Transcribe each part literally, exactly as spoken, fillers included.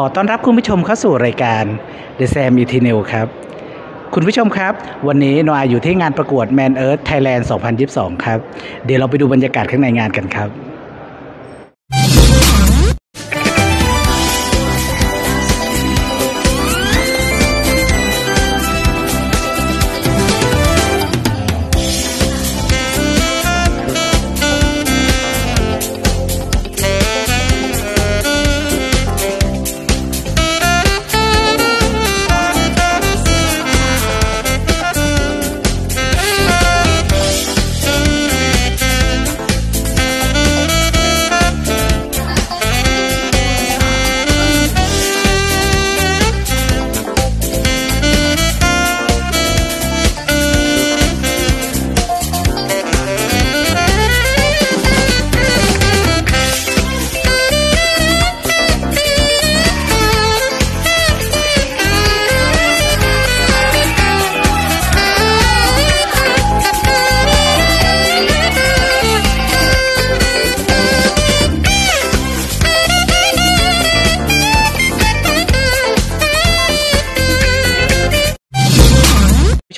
ขอต้อนรับคุณผู้ชมเข้าสู่รายการ TheSaMET!นิวส์ ครับคุณผู้ชมครับวันนี้นอยอยู่ที่งานประกวด Man Earth Thailand สองพันยี่สิบสอง ครับเดี๋ยวเราไปดูบรรยากาศข้างในงานกันครับ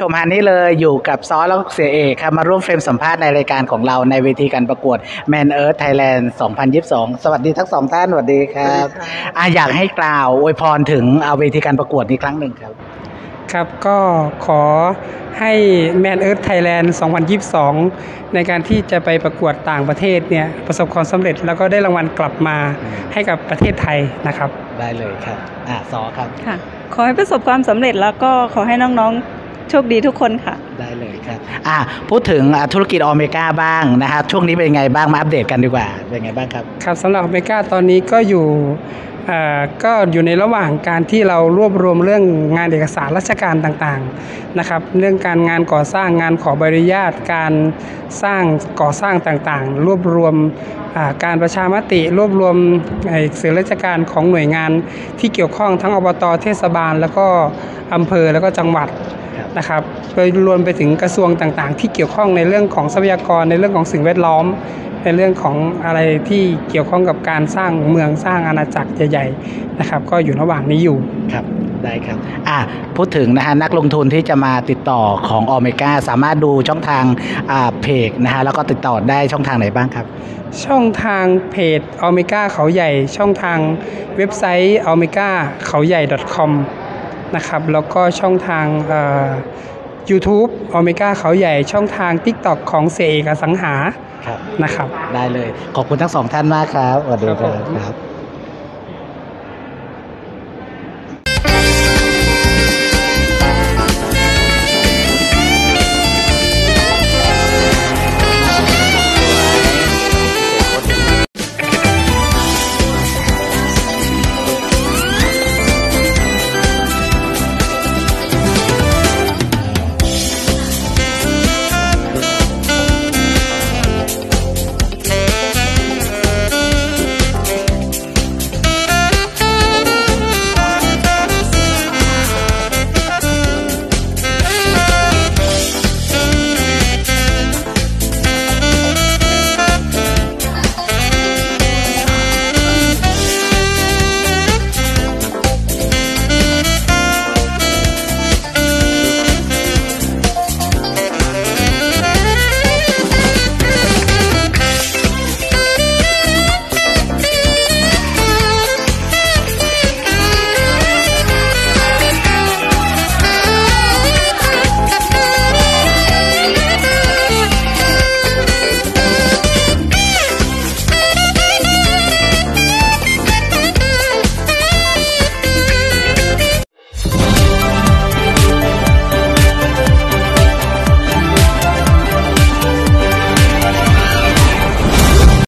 ชมฮานี่เลยอยู่กับซ้อแล้วก็เสียเอกครับมาร่วมเฟรมสัมภาษณ์ในรายการของเราในเวทีการประกวด Man Earth Thailand สองพันยี่สิบสอง สวัสดีทั้งสองท่านสวัสดีครับอ่ะอยากให้กล่าวอวยพรถึงเอาเวทีการประกวดนี้ครั้งหนึ่งครับครับก็ขอให้ Man Earth Thailand สองพันยี่สิบสองในการที่จะไปประกวดต่างประเทศเนี่ยประสบความสำเร็จแล้วก็ได้รางวัลกลับมาให้กับประเทศไทยนะครับได้เลยครับอ่ะซ้อครับค่ะขอให้ประสบความสำเร็จแล้วก็ขอให้น้องๆโชคดีทุกคนค่ะได้เลยครับอ่ะพูดถึงธุรกิจอเมริกาบ้างนะครับช่วงนี้เป็นไงบ้างมาอัปเดตกันดีกว่าเป็นไงบ้างครับครับสำหรับอเมริกาตอนนี้ก็อยู่ก็อยู่ในระหว่างการที่เรารวบรวมเรื่องงานเอกสารราชการต่างๆนะครับเรื่องการงานก่อสร้างงานขอใบอนุญาตการสร้างก่อสร้างต่างๆรวบรวมการประชามติรวบรวมเอกสารราชการของหน่วยงานที่เกี่ยวข้องทั้งอบต.เทศบาลแล้วก็อำเภอแล้วก็จังหวัดนะครับโดยรวมไปถึงกระทรวงต่างๆที่เกี่ยวข้องในเรื่องของทรัพยากรในเรื่องของสิ่งแวดล้อมในเรื่องของอะไรที่เกี่ยวข้องกับการสร้างเมืองสร้างอาณาจักรใหญ่ๆนะครับก็อยู่ระหว่างนี้อยู่ครับได้ครับอ่ะพูดถึงนะฮะนักลงทุนที่จะมาติดต่อของอเมริกาสามารถดูช่องทางอ่าเพจนะฮะแล้วก็ติดต่อได้ช่องทางไหนบ้างครับช่องทางเพจอเมริกาเขาใหญ่ช่องทางเว็บไซต์อเมริกาเขาใหญ่ .comนะครับแล้วก็ช่องทาง YouTube อเมริกาเขาใหญ่ช่องทาง TikTok ของเสกอสังหานะครับได้เลยขอบคุณทั้งสองท่านมากครับสวัสดีครับ